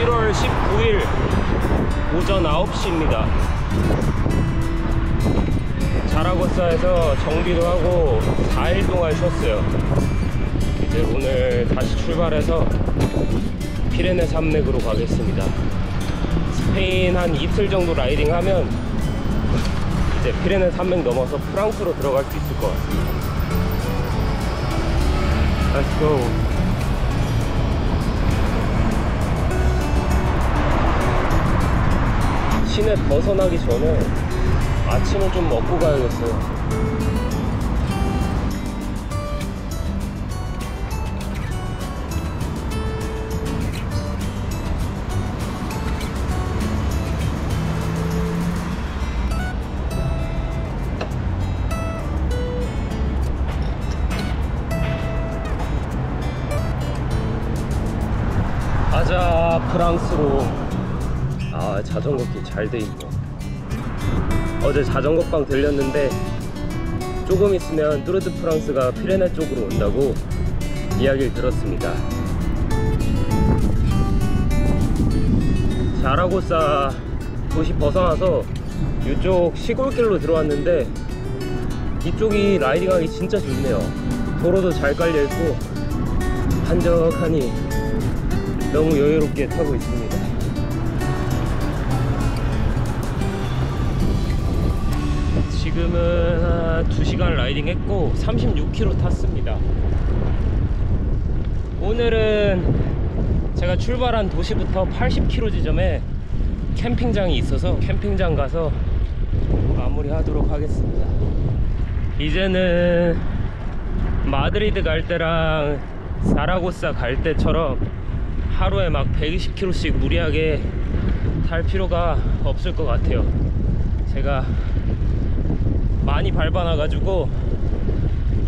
7월 19일 오전 9시입니다. 자라고사에서 정비도 하고 4일 동안 쉬었어요. 이제 오늘 다시 출발해서 피레네 산맥으로 가겠습니다. 스페인 한 이틀 정도 라이딩 하면 이제 피레네 산맥 넘어서 프랑스로 들어갈 수 있을 것 같습니다. Let's go! 시내 벗어나기 전에 아침을 좀 먹고 가야겠어요. 가자, 프랑스로. 아, 자전거 길 잘 돼있네. 어제 자전거방 들렸는데 조금 있으면 뚜르드 프랑스가 피레네 쪽으로 온다고 이야기를 들었습니다. 자라고사 도시 벗어나서 이쪽 시골길로 들어왔는데 이쪽이 라이딩하기 진짜 좋네요. 도로도 잘 깔려있고 한적하니 너무 여유롭게 타고 있습니다. 지금은 한 2시간 라이딩 했고 36km 탔습니다. 오늘은 제가 출발한 도시부터 80km 지점에 캠핑장이 있어서 캠핑장 가서 마무리 하도록 하겠습니다. 이제는 마드리드 갈 때랑 사라고사 갈 때처럼 하루에 막 120km씩 무리하게 탈 필요가 없을 것 같아요. 제가 많이 밟아놔가지고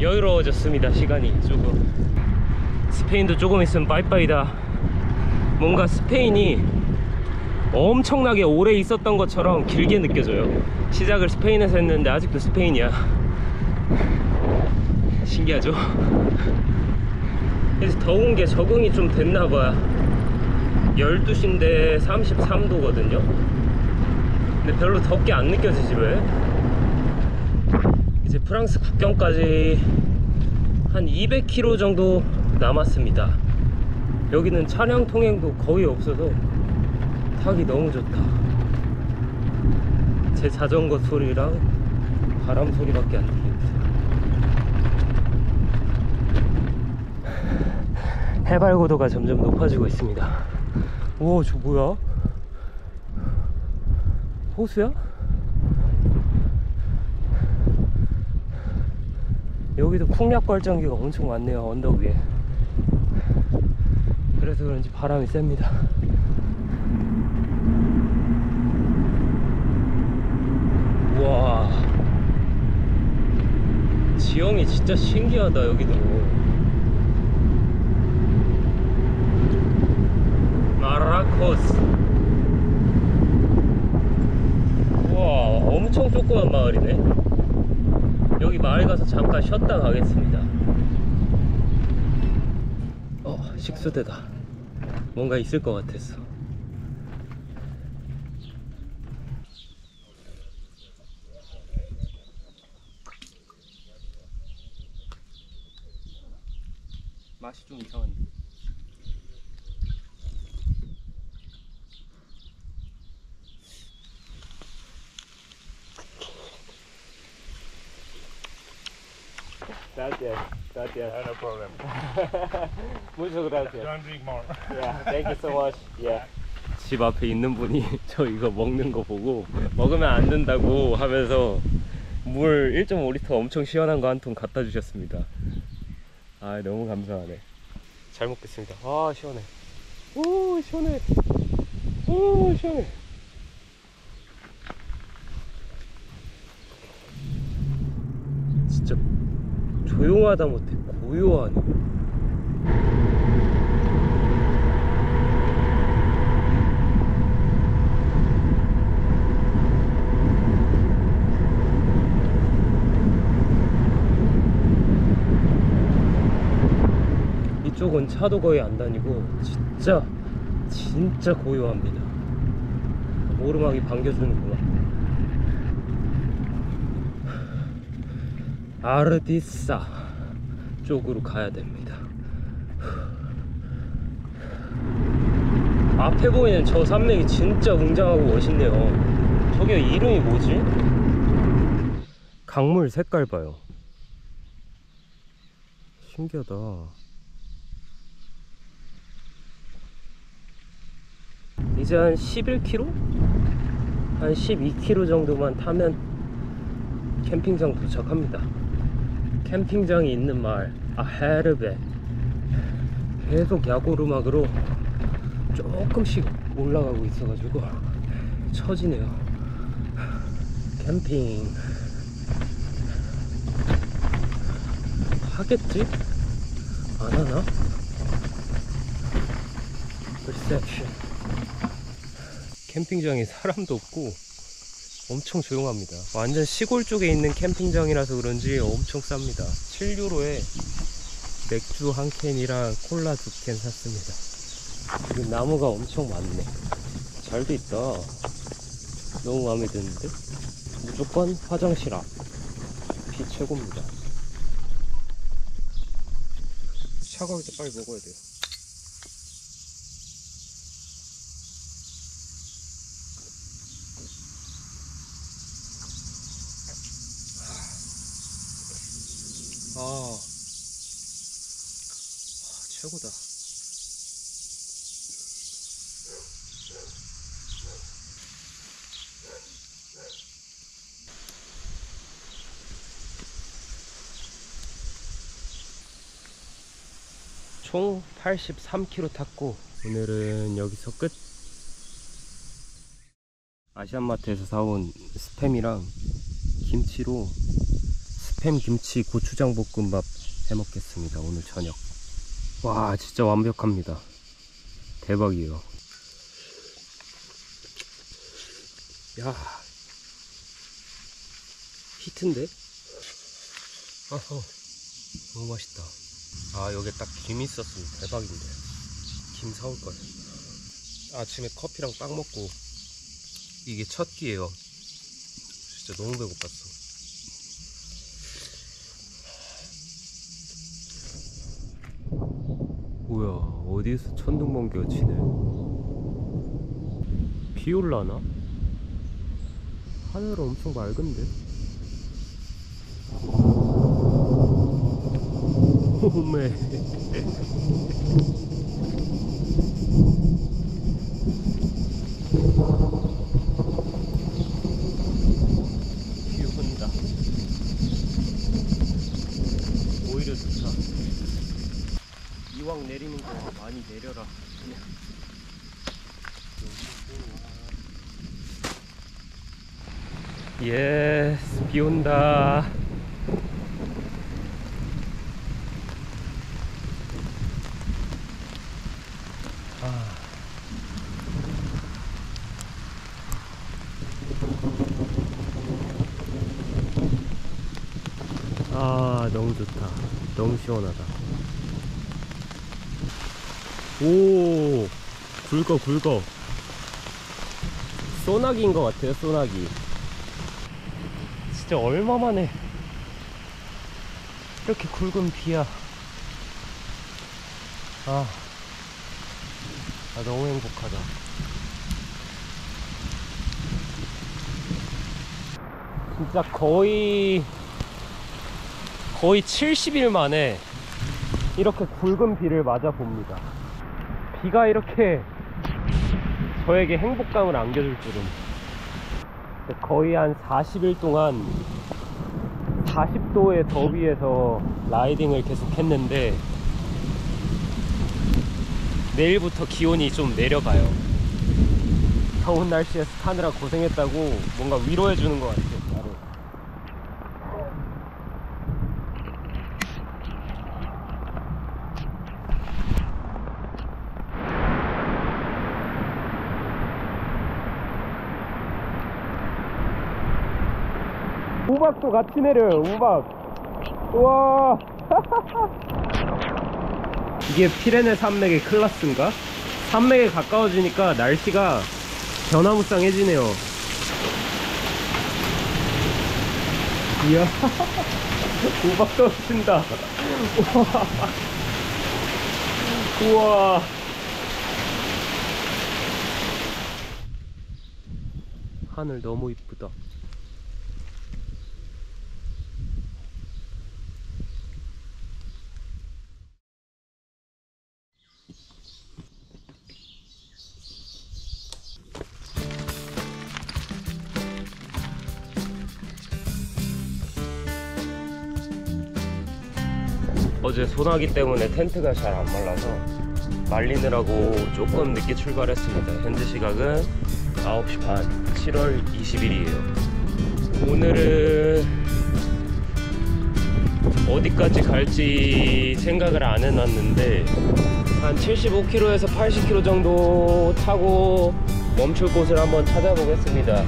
여유로워졌습니다. 시간이 조금. 스페인도 조금 있으면 빠이빠이다. 뭔가 스페인이 엄청나게 오래 있었던 것처럼 길게 느껴져요. 시작을 스페인에서 했는데 아직도 스페인이야. 신기하죠? 그래서 더운 게 적응이 좀 됐나봐. 12시인데 33도거든요 근데 별로 덥게 안 느껴지지 왜? 이제 프랑스 국경까지 한 200km 정도 남았습니다. 여기는 차량 통행도 거의 없어서 타기 너무 좋다. 제 자전거 소리랑 바람 소리밖에 안 들립니다. 해발 고도가 점점 높아지고 있습니다. 우와, 저 뭐야? 호수야? 여기도 풍력발전기가 엄청 많네요. 언덕 위에. 그래서 그런지 바람이 셉니다. 우와, 지형이 진짜 신기하다. 여기도 마라코스. 우와, 엄청 조그만 마을이네. 여기 마을 가서 잠깐 쉬었다 가겠습니다. 식수대다. 뭔가 있을 것 같았어. 맛이 좀 이상한데. Gracias, gracias. No problem. Muchas gracias. Don't drink more. Yeah, thank you so much. Yeah. 집 앞에 있는 분이 저 이거 먹는 거 보고 먹으면 안 된다고 하면서 물 1.5리터 엄청 시원한 거 한 통 갖다 주셨습니다. 아, 너무 감사하네. 잘 먹겠습니다. 아, 시원해. 오, 시원해. 오, 시원해. 진짜 조용하다 못해 고요하네. 이쪽은 차도 거의 안 다니고 진짜 진짜 고요합니다. 오르막이 반겨주는구나. 아르디사 쪽으로 가야 됩니다. 앞에 보이는 저 산맥이 진짜 웅장하고 멋있네요. 저게 이름이 뭐지? 강물 색깔 봐요. 신기하다. 이제 한 11km? 한 12km 정도만 타면 캠핑장 도착합니다. 캠핑장이 있는 마을 아헤르베. 계속 야고르막으로 조금씩 올라가고 있어가지고 처지네요. 캠핑 하겠지? 안 하나? 리셉션. 캠핑장에 사람도 없고 엄청 조용합니다. 완전 시골 쪽에 있는 캠핑장이라서 그런지 엄청 쌉니다. 7유로에 맥주 한 캔이랑 콜라 두 캔 샀습니다. 지금 나무가 엄청 많네. 잘 돼 있다. 너무 마음에 드는데? 무조건 화장실 앞. 비 최고입니다. 차가울 때 빨리 먹어야 돼요. 최고다. 총 83km 탔고 오늘은 여기서 끝. 아시안마트에서 사온 스팸이랑 김치로 스팸 김치 고추장 볶음밥 해먹겠습니다. 오늘 저녁. 와, 진짜 완벽합니다. 대박이에요. 야, 히트인데? 아허, 너무 맛있다. 아, 여기에 딱 김이 있었으면 대박인데. 김 사올걸. 아침에 커피랑 빵 먹고 이게 첫 끼예요. 진짜 너무 배고팠어. 뭐야, 어디서 천둥번개가 치네. 비 올라나? 하늘 엄청 맑은데? 오메. 비 온다. 오히려 좋다. 이왕 내리는 거 많이 내려라. 그냥. 예스, 비 온다. 아. 아, 너무 좋다. 너무 시원하다. 오, 굵어 굵어. 소나기인 것 같아요. 소나기. 진짜 얼마만에 이렇게 굵은 비야. 아 너무 행복하다. 진짜 거의 70일 만에 이렇게 굵은 비를 맞아 봅니다. 비가 이렇게 저에게 행복감을 안겨줄 줄은. 거의 한 40일 동안 40도의 더위에서 라이딩을 계속 했는데 내일부터 기온이 좀 내려가요. 더운 날씨에서 타느라 고생했다고 뭔가 위로해주는 것 같아요. 우박도 같이 내려요. 우박. 우와. 이게 피레네 산맥의 클라스인가? 산맥에 가까워지니까 날씨가 변화무쌍해지네요. 이야, 우박 떨어진다. 우와. 하늘 너무 이쁘다. 어제 소나기 때문에 텐트가 잘 안 말라서 말리느라고 조금 늦게 출발했습니다. 현재 시각은 9시 반, 7월 20일이에요. 오늘은 어디까지 갈지 생각을 안 해놨는데 한 75km에서 80km 정도 타고 멈출 곳을 한번 찾아보겠습니다.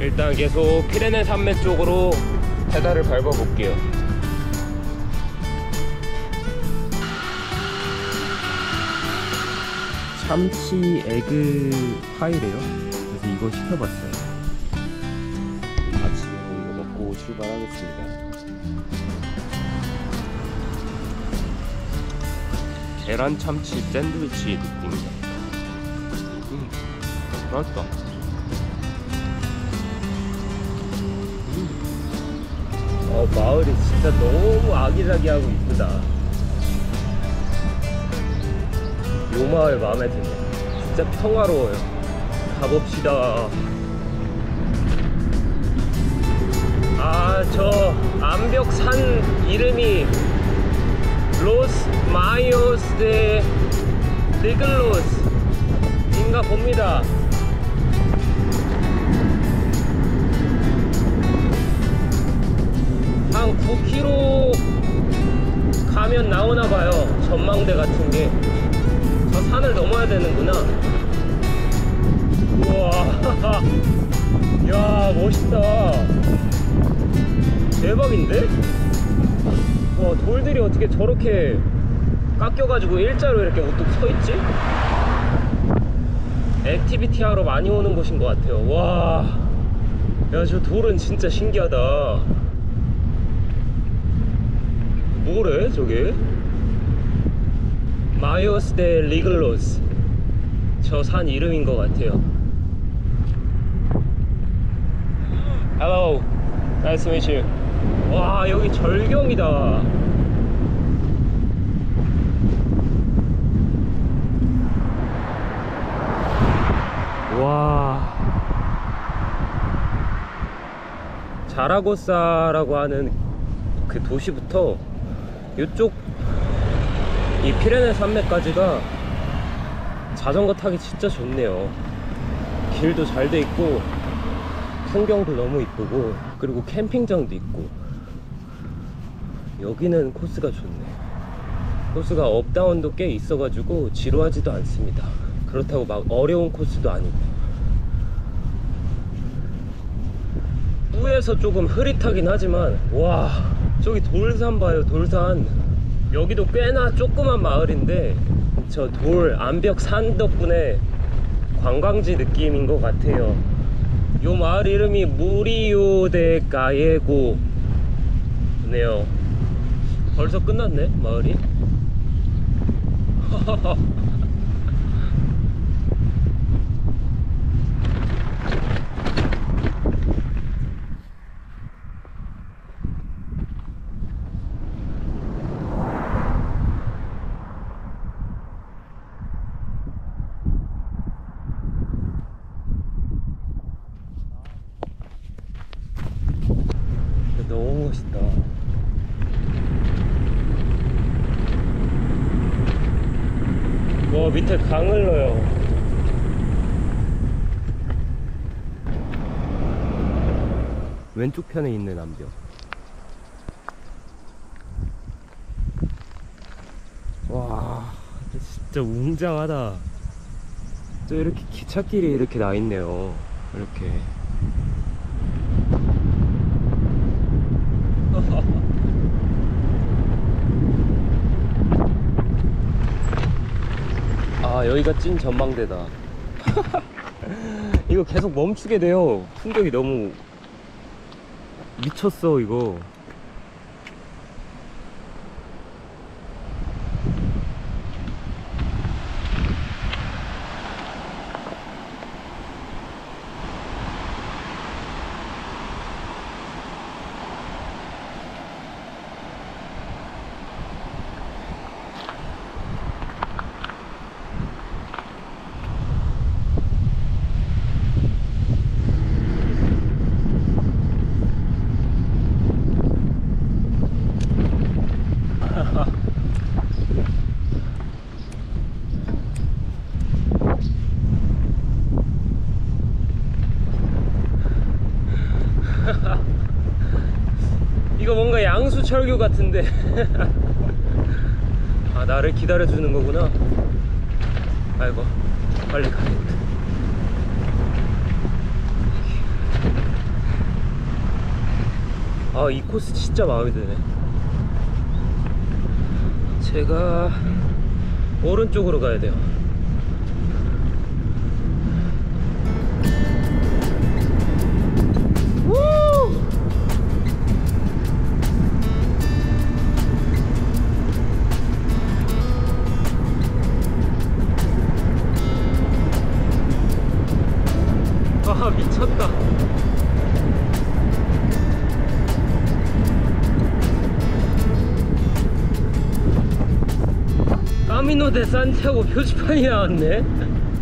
일단 계속 피레네 산맥 쪽으로 페달을 밟아볼게요. 참치 에그 파이래요. 그래서 이거 시켜봤어요. 아침에 이거 먹고 출발하겠습니다. 계란 참치 샌드위치 느낌이다. 맛있다. 마을이 진짜 너무 아기자기하고 이쁘다. 요 마을 마음에 드네. 진짜 평화로워요. 가봅시다. 아, 저 암벽 산 이름이 로스 마요스 데 리글로스 인가 봅니다. 한 9km 가면 나오나봐요. 전망대 같은 게. 산을 넘어야 되는구나. 우와. 이야, 멋있다. 대박인데? 와, 돌들이 어떻게 저렇게 깎여가지고 일자로 이렇게 우뚝 서있지? 액티비티 하러 많이 오는 곳인 것 같아요. 와, 야, 저 돌은 진짜 신기하다. 뭐래 저게? 마요스 데 리글로스, 저 산 이름인 것 같아요. Hello, nice to meet you. 와, 여기 절경이다. 와, 자라고사라고 하는 그 도시부터 이쪽 이 피레네 산맥까지가 자전거 타기 진짜 좋네요. 길도 잘 돼 있고 풍경도 너무 이쁘고 그리고 캠핑장도 있고 여기는 코스가 좋네. 코스가 업다운도 꽤 있어가지고 지루하지도 않습니다. 그렇다고 막 어려운 코스도 아니고 위에서 조금 흐릿하긴 하지만 와, 저기 돌산 봐요. 돌산. 여기도 꽤나 조그만 마을인데 저 돌, 암벽, 산 덕분에 관광지 느낌인 것 같아요. 요 마을 이름이 무리요 데 가예고 네요. 벌써 끝났네 마을이. 밑에 강 흘러요. 왼쪽 편에 있는 암벽. 와, 진짜 웅장하다. 또 이렇게 기찻길이 이렇게 나 있네요. 이렇게. 와, 여기가 찐 전망대다. 이거 계속 멈추게 돼요. 충격이 너무 미쳤어 이거. 이거 뭔가 양수 철교 같은데. 아, 나를 기다려주는 거구나. 아이고, 빨리 가야겠다. 아, 이 코스 진짜 마음에 드네. 제가 오른쪽으로 가야 돼요. 아, 미쳤다. 까미노 데 산티아고 표지판이 나왔네.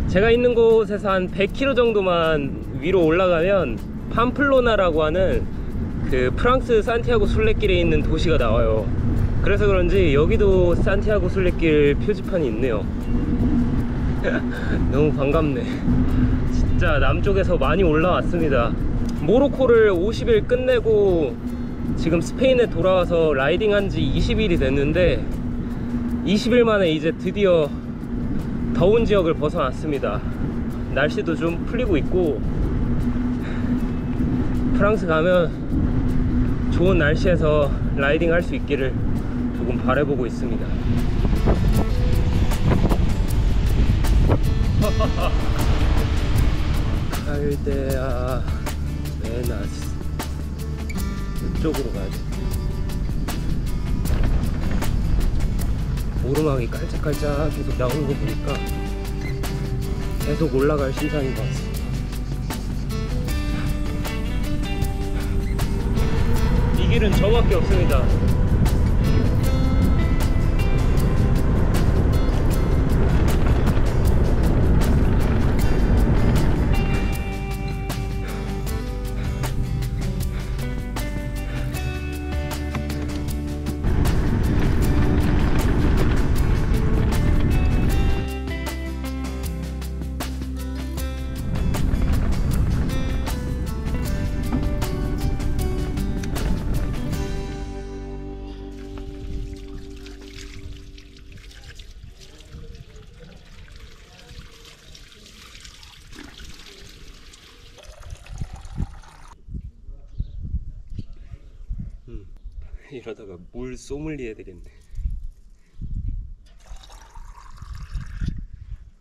제가 있는 곳에서 한 100km 정도만 위로 올라가면 팜플로나라고 하는 그 프랑스 산티아고 순례길에 있는 도시가 나와요. 그래서 그런지 여기도 산티아고 순례길 표지판이 있네요. 너무 반갑네. 진짜 남쪽에서 많이 올라왔습니다. 모로코를 50일 끝내고 지금 스페인에 돌아와서 라이딩한 지 20일이 됐는데 20일 만에 이제 드디어 더운 지역을 벗어났습니다. 날씨도 좀 풀리고 있고, 프랑스 가면 좋은 날씨에서 라이딩 할 수 있기를 조금 바라보고 있습니다. 칼데아 메나스, 이쪽으로 가야지. 오르막이 깔짝깔짝 계속 나오는 거 보니까 계속 올라갈 신상인 것 같습니다. 이 길은 저밖에 없습니다. 이러다가 물 소믈리에 되겠네.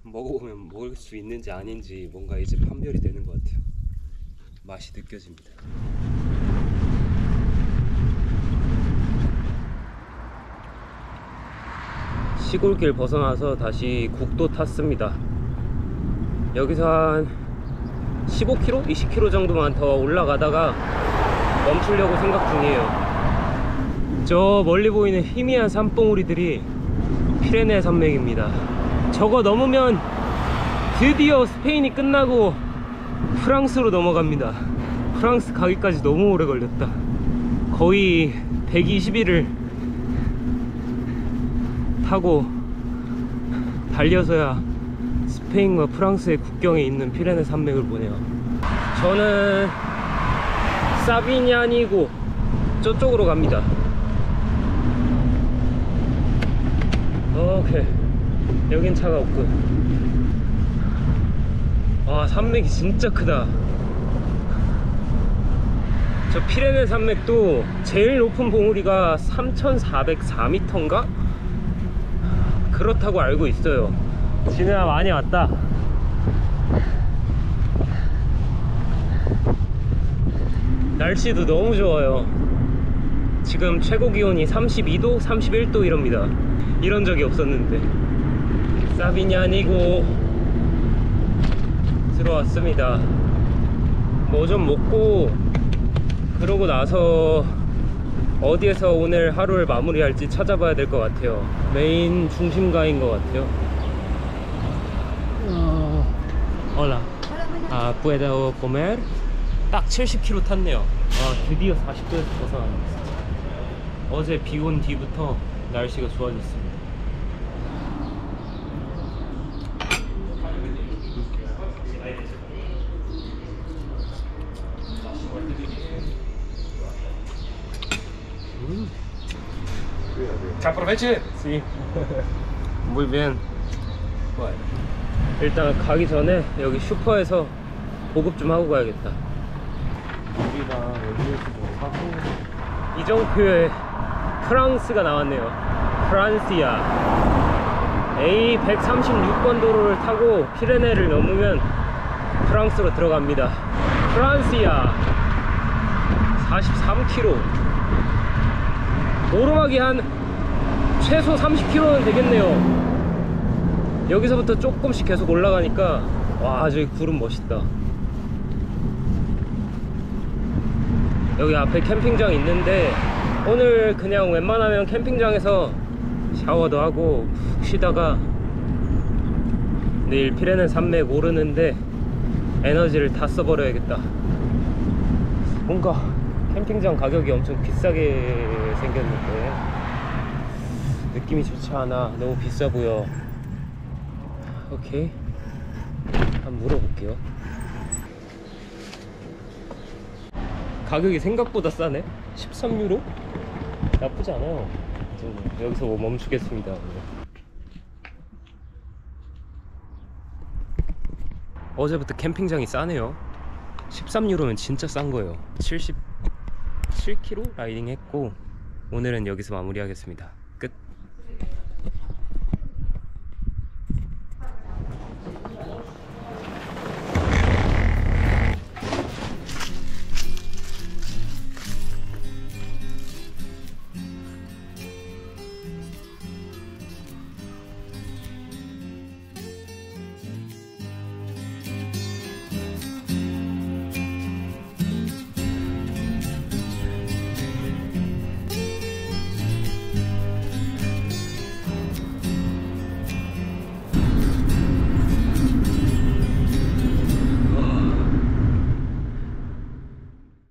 먹어보면 먹을 수 있는지 아닌지 뭔가 이제 판별이 되는 것 같아요. 맛이 느껴집니다. 시골길 벗어나서 다시 국도 탔습니다. 여기서 한 15km? 20km 정도만 더 올라가다가 멈추려고 생각 중이에요. 저 멀리 보이는 희미한 산봉우리들이 피레네 산맥입니다. 저거 넘으면 드디어 스페인이 끝나고 프랑스로 넘어갑니다. 프랑스 가기까지 너무 오래 걸렸다. 거의 120일을 타고 달려서야 스페인과 프랑스의 국경에 있는 피레네 산맥을 보네요. 저는 사비냐니고 저쪽으로 갑니다. 오케이, 여긴 차가 없군. 와, 산맥이 진짜 크다. 저 피레네 산맥도 제일 높은 봉우리가 3404m인가? 그렇다고 알고 있어요. 진우야 많이 왔다. 날씨도 너무 좋아요. 지금 최고 기온이 32도, 31도 이럽니다. 이런 적이 없었는데. 사비냐니고 들어왔습니다. 뭐 좀 먹고 그러고 나서 어디에서 오늘 하루를 마무리할지 찾아봐야 될 것 같아요. 메인 중심가인 것 같아요. Hola. Ah, ¿puedo comer? 딱 70km 탔네요. 아, 드디어 40도에서 벗어났네요. 어제 비 온 뒤부터 날씨가 좋아졌습니다. 자, aproveche. Sí. Muy bien. 일단 가기 전에 여기 슈퍼에서 보급 좀 하고 가야겠다. 우리가 여기에서 뭐 하고 이정표에 프랑스가 나왔네요. 프란시아. A136번 도로를 타고 피레네를 넘으면 프랑스로 들어갑니다. 프란시아 43km. 오르막이 한 최소 30km는 되겠네요. 여기서부터 조금씩 계속 올라가니까 와, 저기 구름 멋있다. 여기 앞에 캠핑장 있는데 오늘 그냥 웬만하면 캠핑장에서 샤워도 하고 푹 쉬다가 내일 피레네 산맥 오르는데 에너지를 다 써버려야겠다. 뭔가 캠핑장 가격이 엄청 비싸게 생겼는데 느낌이 좋지 않아. 너무 비싸고요. 오케이, 한번 물어볼게요. 가격이 생각보다 싸네. 13유로? 나쁘지 않아요. 여기서 뭐 멈추겠습니다. 어제부터 캠핑장이 싸네요. 13유로면 진짜 싼 거예요. 77km 라이딩 했고 오늘은 여기서 마무리하겠습니다.